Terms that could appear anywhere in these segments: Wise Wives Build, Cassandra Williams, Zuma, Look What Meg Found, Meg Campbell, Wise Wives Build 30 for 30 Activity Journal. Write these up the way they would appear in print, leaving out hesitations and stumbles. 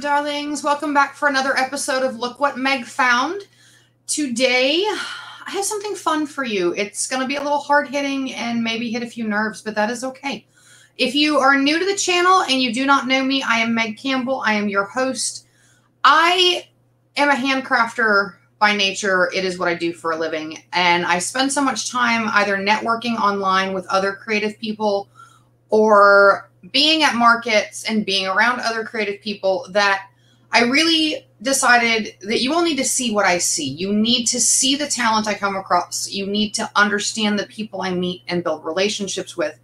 darlings. Welcome back for another episode of Look What Meg Found. Today, I have something fun for you. It's going to be a little hard-hitting and maybe hit a few nerves, but that is okay. If you are new to the channel and you do not know me, I am Meg Campbell. I am your host. I am a hand crafter by nature. It is what I do for a living, and I spend so much time either networking online with other creative people or being at markets and being around other creative people that I really decided that you all need to see what I see. You need to see the talent I come across. You need to understand the people I meet and build relationships with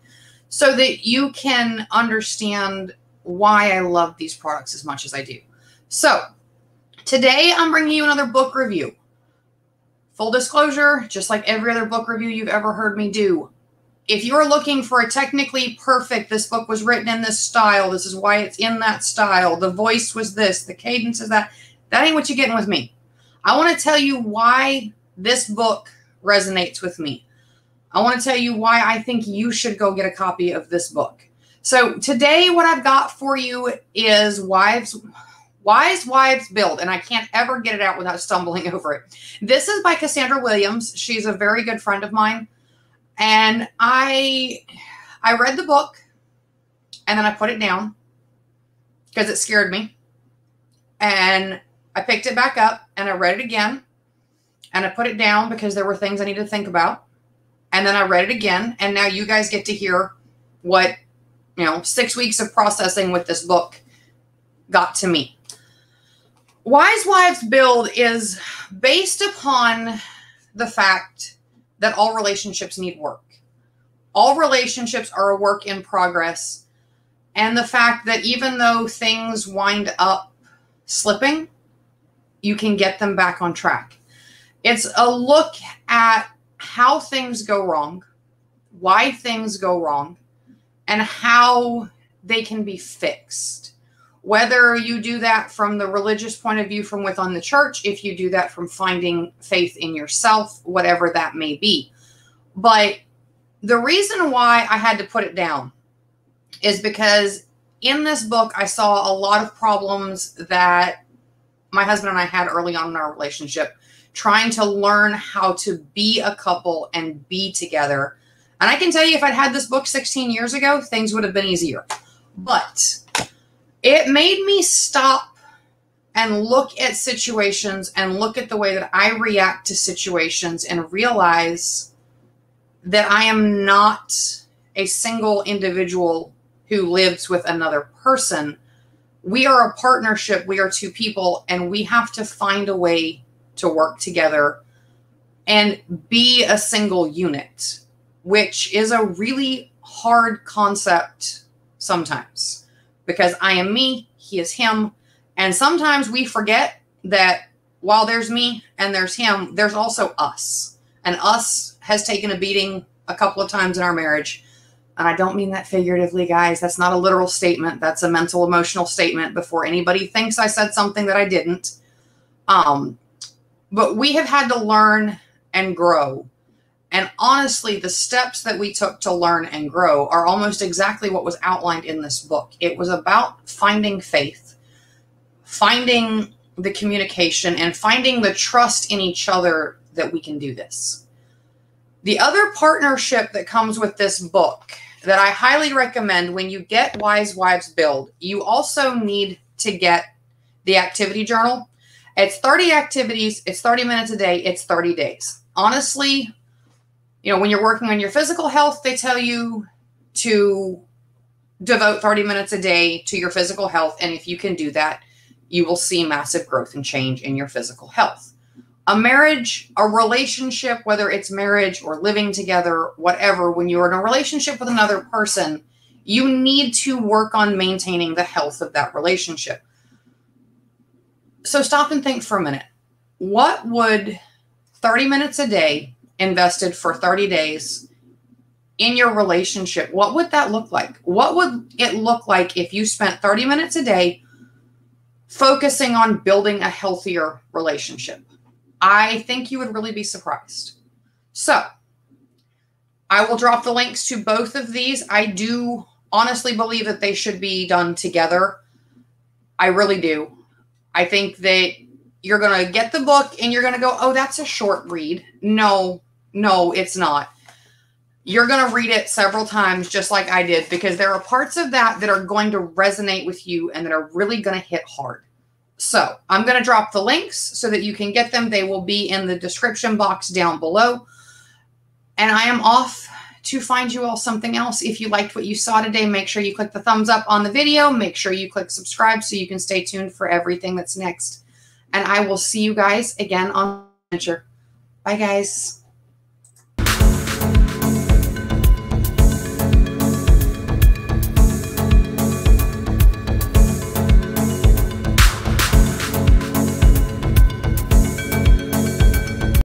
so that you can understand why I love these products as much as I do. So today I'm bringing you another book review. Full disclosure, just like every other book review you've ever heard me do, if you're looking for a technically perfect, this book was written in this style, this is why it's in that style, the voice was this, the cadence is that, that ain't what you're getting with me. I want to tell you why this book resonates with me. I want to tell you why I think you should go get a copy of this book. So today what I've got for you is Wise Wives Build, and I can't ever get it out without stumbling over it. This is by Cassandra Williams. She's a very good friend of mine. And I read the book and then I put it down because it scared me. And I picked it back up and I read it again and I put it down because there were things I needed to think about. And then I read it again. And now you guys get to hear what, 6 weeks of processing with this book got to me. Wise Wives Build is based upon the fact that all relationships need work. All relationships are a work in progress. And the fact that even though things wind up slipping, you can get them back on track. It's a look at how things go wrong, why things go wrong, and how they can be fixed. Whether you do that from the religious point of view from within the church, if you do that from finding faith in yourself, whatever that may be. But the reason why I had to put it down is because in this book, I saw a lot of problems that my husband and I had early on in our relationship, trying to learn how to be a couple and be together. And I can tell you if I'd had this book 16 years ago, things would have been easier. But it made me stop and look at situations and look at the way that I react to situations and realize that I am not a single individual who lives with another person. We are a partnership. We are two people, and we have to find a way to work together and be a single unit, which is a really hard concept sometimes. Because I am me, he is him. And sometimes we forget that while there's me and there's him, there's also us. And us has taken a beating a couple of times in our marriage. And I don't mean that figuratively, guys. That's not a literal statement. That's a mental, emotional statement before anybody thinks I said something that I didn't. But we have had to learn and grow. And honestly, the steps that we took to learn and grow are almost exactly what was outlined in this book. It was about finding faith, finding the communication, and finding the trust in each other that we can do this. The other partnership that comes with this book that I highly recommend when you get Wise Wives Build, you also need to get the activity journal. It's 30 activities. It's 30 minutes a day. It's 30 days. Honestly, when you're working on your physical health, they tell you to devote 30 minutes a day to your physical health. And if you can do that, you will see massive growth and change in your physical health. A marriage, a relationship, whether it's marriage or living together, whatever, when you're in a relationship with another person, you need to work on maintaining the health of that relationship. So stop and think for a minute. What would 30 minutes a day invested for 30 days in your relationship, what would that look like? What would it look like if you spent 30 minutes a day focusing on building a healthier relationship? I think you would really be surprised. So I will drop the links to both of these. I do honestly believe that they should be done together. I really do. I think that you're going to get the book and you're going to go, oh, that's a short read. No, no, it's not. You're going to read it several times just like I did, because there are parts of that that are going to resonate with you and that are really going to hit hard. So I'm going to drop the links so that you can get them. They will be in the description box down below. And I am off to find you all something else. If you liked what you saw today, make sure you click the thumbs up on the video. Make sure you click subscribe so you can stay tuned for everything that's next. And I will see you guys again on the adventure. Bye, guys.